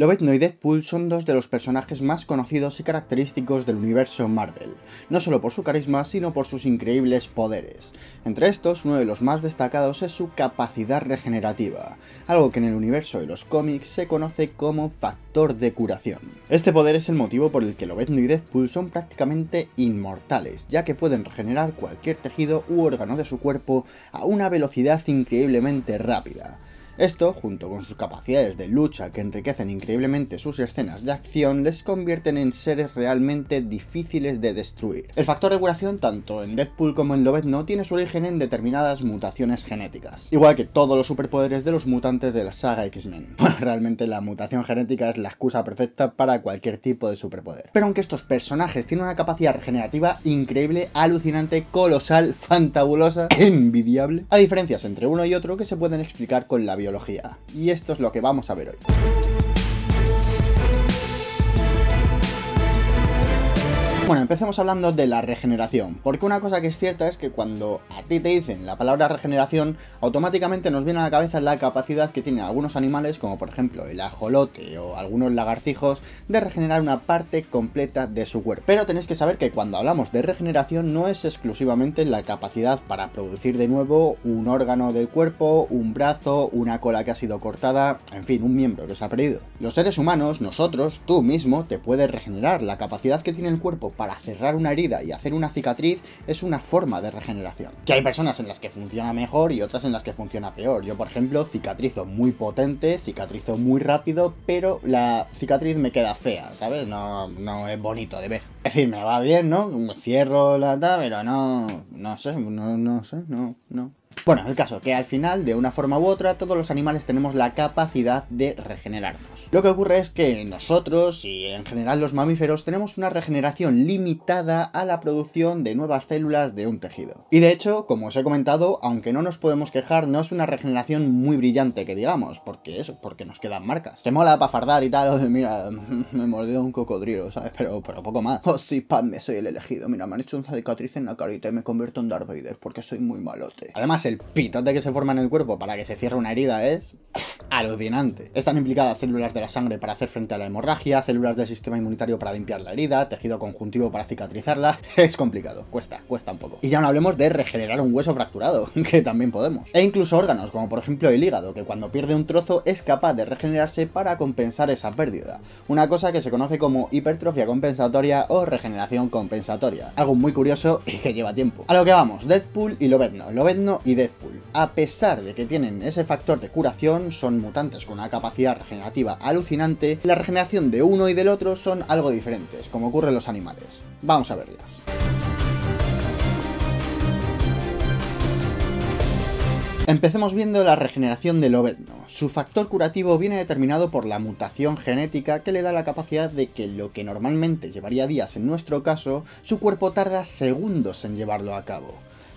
Lobezno y Deadpool son dos de los personajes más conocidos y característicos del universo Marvel, no solo por su carisma, sino por sus increíbles poderes. Entre estos, uno de los más destacados es su capacidad regenerativa, algo que en el universo de los cómics se conoce como factor de curación. Este poder es el motivo por el que Lobezno y Deadpool son prácticamente inmortales, ya que pueden regenerar cualquier tejido u órgano de su cuerpo a una velocidad increíblemente rápida. Esto, junto con sus capacidades de lucha que enriquecen increíblemente sus escenas de acción, les convierten en seres realmente difíciles de destruir. El factor de curación, tanto en Deadpool como en Lobezno, tiene su origen en determinadas mutaciones genéticas, igual que todos los superpoderes de los mutantes de la saga X-Men. Realmente la mutación genética es la excusa perfecta para cualquier tipo de superpoder. Pero aunque estos personajes tienen una capacidad regenerativa increíble, alucinante, colosal, fantabulosa, envidiable, hay diferencias entre uno y otro que se pueden explicar con la biología. Y esto es lo que vamos a ver hoy. Bueno, empecemos hablando de la regeneración, porque una cosa que es cierta es que cuando a ti te dicen la palabra regeneración, automáticamente nos viene a la cabeza la capacidad que tienen algunos animales, como por ejemplo el ajolote o algunos lagartijos, de regenerar una parte completa de su cuerpo. Pero tenéis que saber que cuando hablamos de regeneración no es exclusivamente la capacidad para producir de nuevo un órgano del cuerpo, un brazo, una cola que ha sido cortada, en fin, un miembro que se ha perdido. Los seres humanos, nosotros, tú mismo, te puedes regenerar. La capacidad que tiene el cuerpo para cerrar una herida y hacer una cicatriz es una forma de regeneración. Que hay personas en las que funciona mejor y otras en las que funciona peor. Yo, por ejemplo, cicatrizo muy potente, cicatrizo muy rápido, pero la cicatriz me queda fea, ¿sabes? No es bonito de ver. Es decir, me va bien, ¿no? Me cierro la ta, pero no sé. Bueno, el caso que al final, de una forma u otra, todos los animales tenemos la capacidad de regenerarnos. Lo que ocurre es que nosotros, y en general los mamíferos, tenemos una regeneración limitada a la producción de nuevas células de un tejido. Y de hecho, como os he comentado, aunque no nos podemos quejar, no es una regeneración muy brillante que digamos, porque nos quedan marcas. Te mola para fardar y tal, o de, mira, me mordió un cocodrilo, ¿sabes? Pero poco más. Oh sí, padme, soy el elegido, mira, me han hecho una cicatriz en la carita y me convierto en Darth Vader porque soy muy malote. Además, el pitote que se forma en el cuerpo para que se cierre una herida es alucinante. Están implicadas células de la sangre para hacer frente a la hemorragia, células del sistema inmunitario para limpiar la herida, tejido conjuntivo para cicatrizarla. Es complicado, cuesta un poco. Y ya no hablemos de regenerar un hueso fracturado, que también podemos. E incluso órganos, como por ejemplo el hígado, que cuando pierde un trozo es capaz de regenerarse para compensar esa pérdida. Una cosa que se conoce como hipertrofia compensatoria o regeneración compensatoria. Algo muy curioso y que lleva tiempo. A lo que vamos, Deadpool y Lobezno. Lobezno y Deadpool, a pesar de que tienen ese factor de curación, son mutantes con una capacidad regenerativa alucinante. La regeneración de uno y del otro son algo diferentes, como ocurre en los animales. Vamos a verlas. Empecemos viendo la regeneración de Lobezno. Su factor curativo viene determinado por la mutación genética que le da la capacidad de que lo que normalmente llevaría días en nuestro caso, su cuerpo tarda segundos en llevarlo a cabo.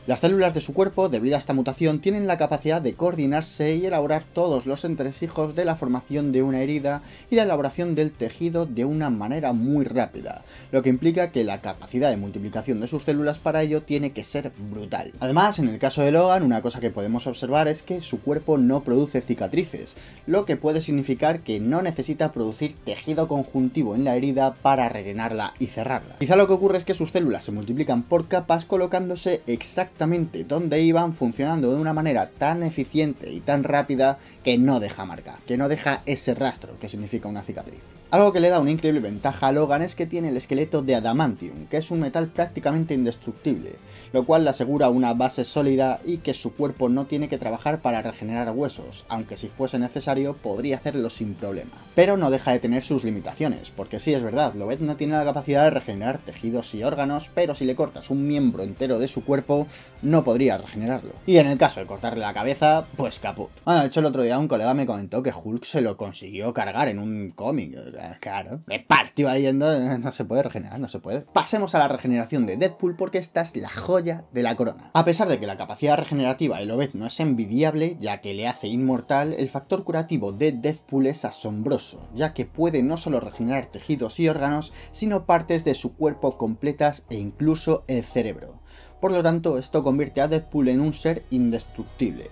Las células de su cuerpo, debido a esta mutación, tienen la capacidad de coordinarse y elaborar todos los entresijos de la formación de una herida y la elaboración del tejido de una manera muy rápida, lo que implica que la capacidad de multiplicación de sus células para ello tiene que ser brutal. Además, en el caso de Logan, una cosa que podemos observar es que su cuerpo no produce cicatrices, lo que puede significar que no necesita producir tejido conjuntivo en la herida para rellenarla y cerrarla. Quizá lo que ocurre es que sus células se multiplican por capas colocándose exactamente donde iban, funcionando de una manera tan eficiente y tan rápida que no deja marca, que no deja ese rastro que significa una cicatriz. Algo que le da una increíble ventaja a Logan es que tiene el esqueleto de adamantium, que es un metal prácticamente indestructible, lo cual le asegura una base sólida y que su cuerpo no tiene que trabajar para regenerar huesos, aunque si fuese necesario podría hacerlo sin problema. Pero no deja de tener sus limitaciones, porque sí es verdad, Lobezno tiene la capacidad de regenerar tejidos y órganos, pero si le cortas un miembro entero de su cuerpo, no podría regenerarlo. Y en el caso de cortarle la cabeza, pues caput. Bueno, de hecho el otro día un colega me comentó que Hulk se lo consiguió cargar en un cómic. Claro, me partió ahí, no se puede regenerar, no se puede. Pasemos a la regeneración de Deadpool porque esta es la joya de la corona. A pesar de que la capacidad regenerativa de Lobezno es envidiable, ya que le hace inmortal, el factor curativo de Deadpool es asombroso, ya que puede no solo regenerar tejidos y órganos, sino partes de su cuerpo completas e incluso el cerebro. Por lo tanto, esto convierte a Deadpool en un ser indestructible.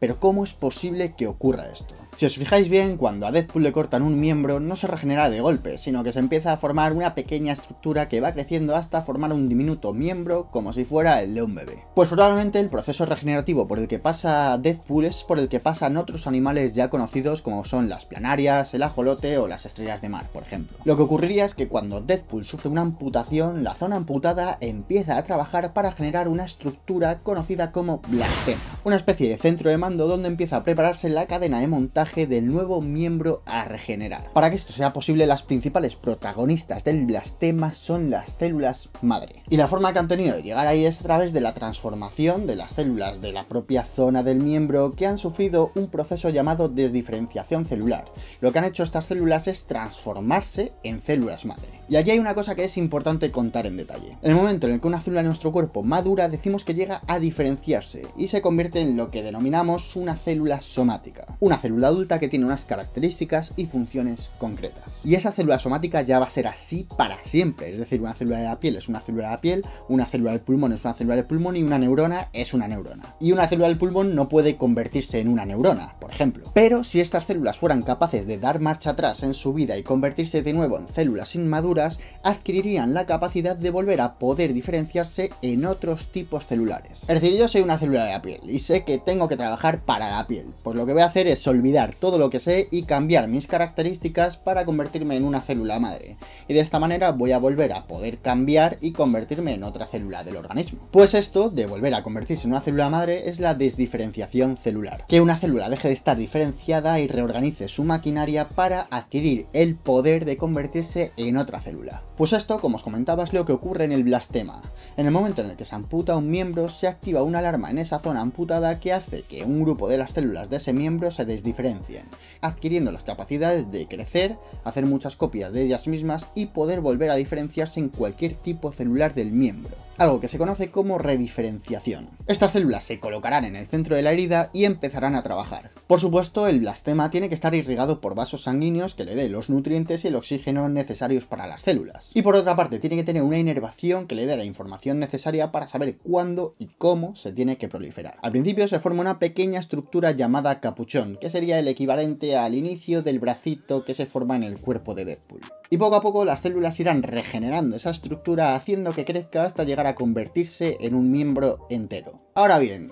Pero ¿cómo es posible que ocurra esto? Si os fijáis bien, cuando a Deadpool le cortan un miembro no se regenera de golpe, sino que se empieza a formar una pequeña estructura que va creciendo hasta formar un diminuto miembro como si fuera el de un bebé. Pues probablemente el proceso regenerativo por el que pasa Deadpool es por el que pasan otros animales ya conocidos como son las planarias, el ajolote o las estrellas de mar, por ejemplo. Lo que ocurriría es que cuando Deadpool sufre una amputación, la zona amputada empieza a trabajar para generar una estructura conocida como blastema, una especie de centro de mando donde empieza a prepararse la cadena de montaje del nuevo miembro a regenerar. Para que esto sea posible, las principales protagonistas del blastema son las células madre. Y la forma que han tenido de llegar ahí es a través de la transformación de las células de la propia zona del miembro que han sufrido un proceso llamado desdiferenciación celular. Lo que han hecho estas células es transformarse en células madre. Y aquí hay una cosa que es importante contar en detalle. En el momento en el que una célula de nuestro cuerpo madura, decimos que llega a diferenciarse y se convierte en lo que denominamos una célula somática. Una célula adulta que tiene unas características y funciones concretas. Y esa célula somática ya va a ser así para siempre, es decir, una célula de la piel es una célula de la piel, una célula del pulmón es una célula del pulmón y una neurona es una neurona. Y una célula del pulmón no puede convertirse en una neurona, por ejemplo. Pero si estas células fueran capaces de dar marcha atrás en su vida y convertirse de nuevo en células inmaduras, adquirirían la capacidad de volver a poder diferenciarse en otros tipos celulares. Es decir, yo soy una célula de la piel y sé que tengo que trabajar para la piel, pues lo que voy a hacer es olvidar todo lo que sé y cambiar mis características para convertirme en una célula madre, y de esta manera voy a volver a poder cambiar y convertirme en otra célula del organismo. Pues esto de volver a convertirse en una célula madre es la desdiferenciación celular, que una célula deje de estar diferenciada y reorganice su maquinaria para adquirir el poder de convertirse en otra célula. Pues esto, como os comentaba, es lo que ocurre en el blastema. En el momento en el que se amputa un miembro, se activa una alarma en esa zona amputada que hace que un grupo de las células de ese miembro se desdiferencien, adquiriendo las capacidades de crecer, hacer muchas copias de ellas mismas y poder volver a diferenciarse en cualquier tipo celular del miembro, algo que se conoce como rediferenciación. Estas células se colocarán en el centro de la herida y empezarán a trabajar. Por supuesto, el blastema tiene que estar irrigado por vasos sanguíneos que le dé los nutrientes y el oxígeno necesarios para las células. Y por otra parte, tiene que tener una inervación que le dé la información necesaria para saber cuándo y cómo se tiene que proliferar. Al principio se forma una pequeña estructura llamada capuchón, que sería el equivalente al inicio del bracito que se forma en el cuerpo de Deadpool. Y poco a poco las células irán regenerando esa estructura, haciendo que crezca hasta llegar a convertirse en un miembro entero. Ahora bien,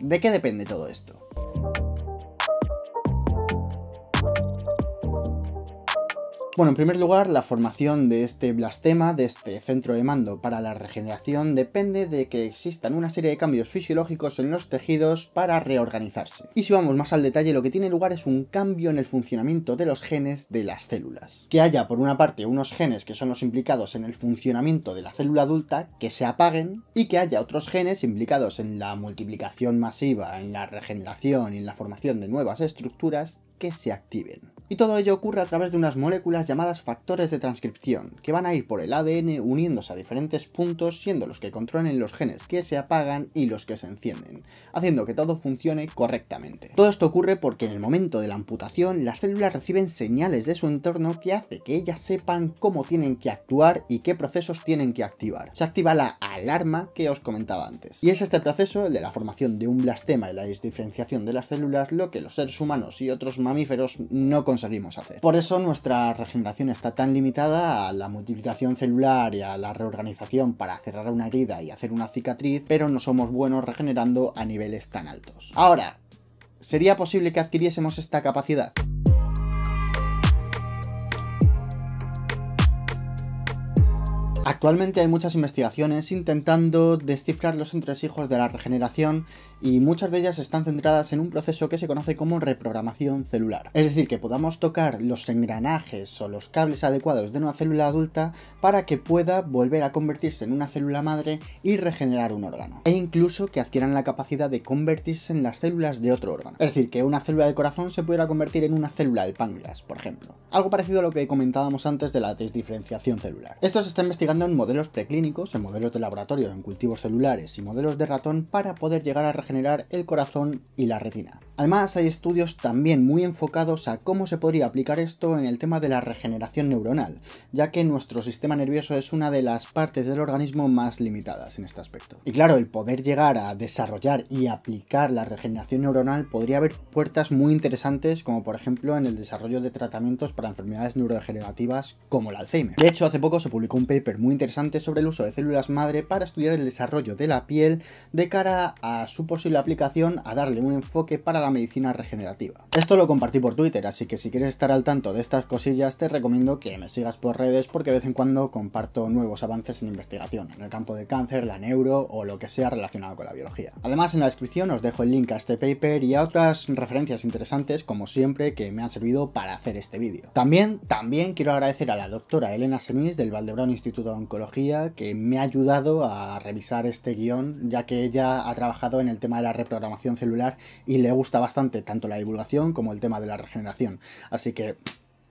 ¿de qué depende todo esto? Bueno, en primer lugar, la formación de este blastema, de este centro de mando para la regeneración, depende de que existan una serie de cambios fisiológicos en los tejidos para reorganizarse. Y si vamos más al detalle, lo que tiene lugar es un cambio en el funcionamiento de los genes de las células. Que haya, por una parte, unos genes que son los implicados en el funcionamiento de la célula adulta, que se apaguen, y que haya otros genes implicados en la multiplicación masiva, en la regeneración y en la formación de nuevas estructuras, que se activen. Y todo ello ocurre a través de unas moléculas llamadas factores de transcripción, que van a ir por el ADN uniéndose a diferentes puntos, siendo los que controlen los genes que se apagan y los que se encienden, haciendo que todo funcione correctamente. Todo esto ocurre porque en el momento de la amputación, las células reciben señales de su entorno que hace que ellas sepan cómo tienen que actuar y qué procesos tienen que activar. Se activa la alarma que os comentaba antes. Y es este proceso, el de la formación de un blastema y la desdiferenciación de las células, lo que los seres humanos y otros mamíferos no conseguimos hacer. Por eso nuestra regeneración está tan limitada a la multiplicación celular y a la reorganización para cerrar una herida y hacer una cicatriz, pero no somos buenos regenerando a niveles tan altos. Ahora, ¿sería posible que adquiriésemos esta capacidad? Actualmente hay muchas investigaciones intentando descifrar los entresijos de la regeneración y muchas de ellas están centradas en un proceso que se conoce como reprogramación celular. Es decir, que podamos tocar los engranajes o los cables adecuados de una célula adulta para que pueda volver a convertirse en una célula madre y regenerar un órgano. E incluso que adquieran la capacidad de convertirse en las células de otro órgano. Es decir, que una célula del corazón se pudiera convertir en una célula del páncreas, por ejemplo. Algo parecido a lo que comentábamos antes de la desdiferenciación celular. Esto se está investigando en modelos preclínicos, en modelos de laboratorio, en cultivos celulares y modelos de ratón para poder llegar a regenerar el corazón y la retina. Además, hay estudios también muy enfocados a cómo se podría aplicar esto en el tema de la regeneración neuronal, ya que nuestro sistema nervioso es una de las partes del organismo más limitadas en este aspecto. Y claro, el poder llegar a desarrollar y aplicar la regeneración neuronal podría abrir puertas muy interesantes, como por ejemplo en el desarrollo de tratamientos para enfermedades neurodegenerativas como el Alzheimer. De hecho, hace poco se publicó un paper muy interesante sobre el uso de células madre para estudiar el desarrollo de la piel de cara a su posible aplicación a darle un enfoque para la medicina regenerativa. Esto lo compartí por Twitter, así que si quieres estar al tanto de estas cosillas te recomiendo que me sigas por redes, porque de vez en cuando comparto nuevos avances en investigación, en el campo del cáncer, la neuro o lo que sea relacionado con la biología. Además, en la descripción os dejo el link a este paper y a otras referencias interesantes, como siempre, que me han servido para hacer este vídeo. También quiero agradecer a la doctora Elena Senís del Valdebrón Instituto de Oncología, que me ha ayudado a revisar este guión, ya que ella ha trabajado en el tema de la reprogramación celular y le gusta bastante tanto la divulgación como el tema de la regeneración. Así que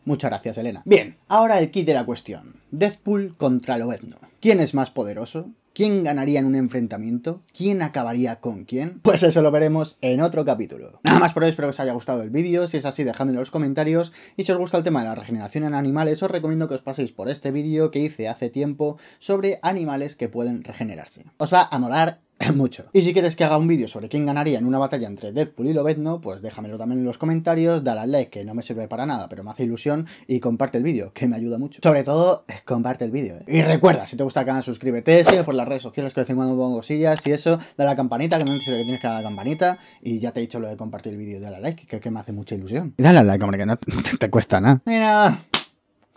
muchas gracias, Elena. Bien, ahora el quid de la cuestión. Deadpool contra Lobezno. ¿Quién es más poderoso? ¿Quién ganaría en un enfrentamiento? ¿Quién acabaría con quién? Pues eso lo veremos en otro capítulo. Nada más por hoy, espero que os haya gustado el vídeo. Si es así, dejadme en los comentarios. Y si os gusta el tema de la regeneración en animales, os recomiendo que os paséis por este vídeo que hice hace tiempo sobre animales que pueden regenerarse. Os va a molar mucho. Y si quieres que haga un vídeo sobre quién ganaría en una batalla entre Deadpool y Lobezno, pues déjamelo también en los comentarios, dale al like, que no me sirve para nada, pero me hace ilusión, y comparte el vídeo, que me ayuda mucho. Sobre todo, comparte el vídeo, ¿eh? Y recuerda, si te gusta el canal, suscríbete, sigue por las redes sociales, que de vez en cuando pongo cosillas y eso, dale a la campanita, que no me sirve que tienes que dar a la campanita, y ya te he dicho lo de compartir el vídeo, dale al like, que me hace mucha ilusión. Y dale al like, hombre, que no te cuesta nada. Mira,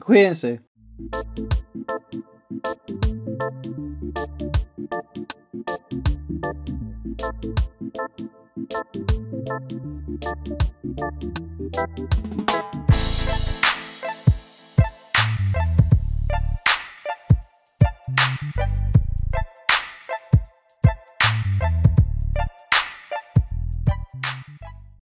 cuídense.